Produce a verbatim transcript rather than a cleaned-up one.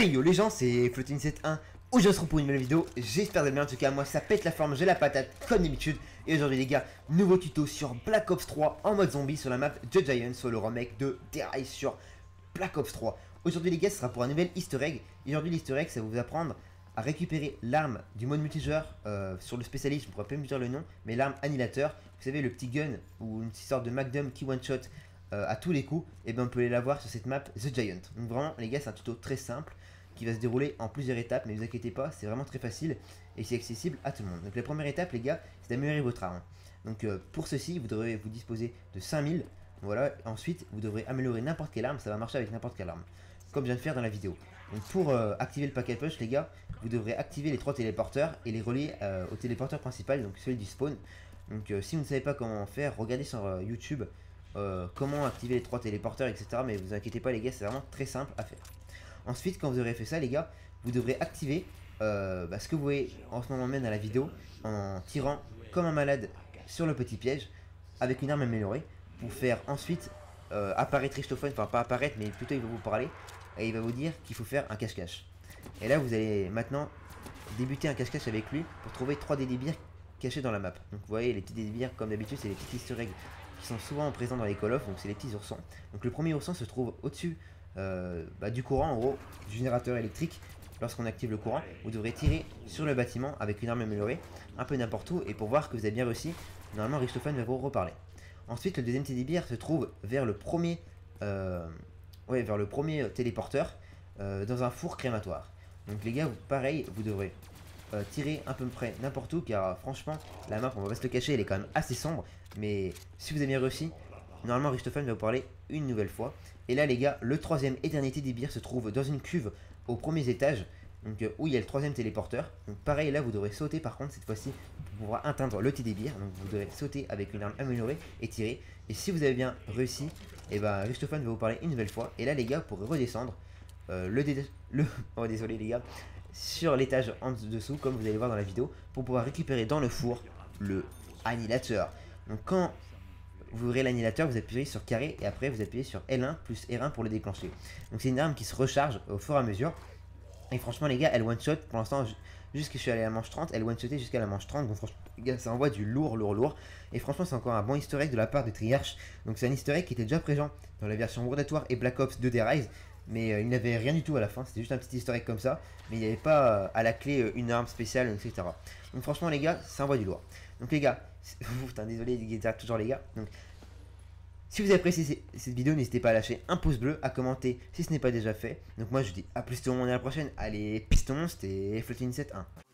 Hey yo les gens, c'est Flotonydu soixante et un. Aujourd'hui on se retrouve pour une nouvelle vidéo, j'espère que vous allez bien. En tout cas moi ça pète la forme, j'ai la patate comme d'habitude. Et aujourd'hui les gars, nouveau tuto sur Black Ops trois en mode zombie sur la map The Giant, soit le remake de Triarch sur Black Ops trois. Aujourd'hui les gars, ce sera pour un nouvel easter egg. Aujourd'hui l'easter egg, ça va vous apprendre à récupérer l'arme du mode multijoueur euh, sur le spécialiste, je ne pourrais pas me dire le nom, mais l'arme Annihilator, vous savez le petit gun ou une petite sorte de Magnum qui one shot Euh, à tous les coups, et ben on peut aller la voir sur cette map The Giant. Donc vraiment les gars, c'est un tuto très simple qui va se dérouler en plusieurs étapes, mais ne vous inquiétez pas, c'est vraiment très facile et c'est accessible à tout le monde. Donc la première étape les gars, c'est d'améliorer votre arme. Donc euh, pour ceci vous devrez vous disposer de cinq mille, voilà, ensuite vous devrez améliorer n'importe quelle arme, ça va marcher avec n'importe quelle arme, comme je viens de faire dans la vidéo. Donc pour euh, activer le pack à punch les gars, vous devrez activer les trois téléporteurs et les relier euh, au téléporteur principal, donc celui du spawn. Donc euh, si vous ne savez pas comment faire, regardez sur euh, YouTube Euh, comment activer les trois téléporteurs, etc. Mais vous inquiétez pas les gars, c'est vraiment très simple à faire. Ensuite quand vous aurez fait ça les gars, vous devrez activer euh, bah, ce que vous voyez en ce moment même dans la vidéo, en tirant comme un malade sur le petit piège avec une arme améliorée, pour faire ensuite euh, apparaître Richtofen, enfin pas apparaître mais plutôt il va vous parler et il va vous dire qu'il faut faire un cache-cache. Et là vous allez maintenant débuter un cache-cache avec lui pour trouver trois des débires cachés dans la map. Donc vous voyez les petits débires, comme d'habitude c'est les petits easter eggs qui sont souvent présents dans les Call of, donc c'est les petits oursons. Donc le premier ourson se trouve au-dessus euh, bah, du courant, en gros, du générateur électrique. Lorsqu'on active le courant, vous devrez tirer sur le bâtiment avec une arme améliorée, un peu n'importe où, et pour voir que vous avez bien réussi, normalement Richtofen va vous reparler. Ensuite, le deuxième T D B R se trouve vers le premier, euh, ouais, vers le premier téléporteur, euh, dans un four crématoire. Donc les gars, pareil, vous devrez Euh, tirer un peu près n'importe où, car euh, franchement la map, on va pas se le cacher, elle est quand même assez sombre, mais si vous avez bien réussi, normalement Richtofen va vous parler une nouvelle fois. Et là les gars, le troisième et dernier T D B R se trouve dans une cuve aux premiers étages, donc euh, où il y a le troisième téléporteur. Donc pareil, là vous devrez sauter, par contre cette fois-ci pour pouvoir atteindre le T D B R, donc vous devrez sauter avec une arme améliorée et tirer. Et si vous avez bien réussi, et bah Richtofen va vous parler une nouvelle fois. Et là les gars, pour redescendre euh, le dé... le oh désolé les gars, sur l'étage en dessous, comme vous allez voir dans la vidéo, pour pouvoir récupérer dans le four le annihilateur. Donc quand vous ouvrez l'annihilateur, vous appuyez sur carré et après vous appuyez sur L un plus R un pour le déclencher. Donc c'est une arme qui se recharge au fur et à mesure, et franchement les gars, elle one shot pour l'instant jusqu'à, je suis allé à la manche trente, elle one shotait jusqu'à la manche trente. Donc franchement les gars, ça envoie du lourd lourd lourd, et franchement c'est encore un bon easter egg de la part de Triarch. Donc c'est un easter egg qui était déjà présent dans la version World at War et Black Ops deux des Rise, mais euh, il n'avait rien du tout à la fin, c'était juste un petit historique comme ça, mais il n'y avait pas euh, à la clé euh, une arme spéciale, et cetera. Donc franchement les gars, ça envoie du lourd. Donc les gars, putain désolé les gars, toujours les gars. Donc si vous avez apprécié cette vidéo, n'hésitez pas à lâcher un pouce bleu, à commenter si ce n'est pas déjà fait. Donc moi je vous dis à plus tout le monde et à la prochaine. Allez, piston, c'était Flotonydu soixante et un.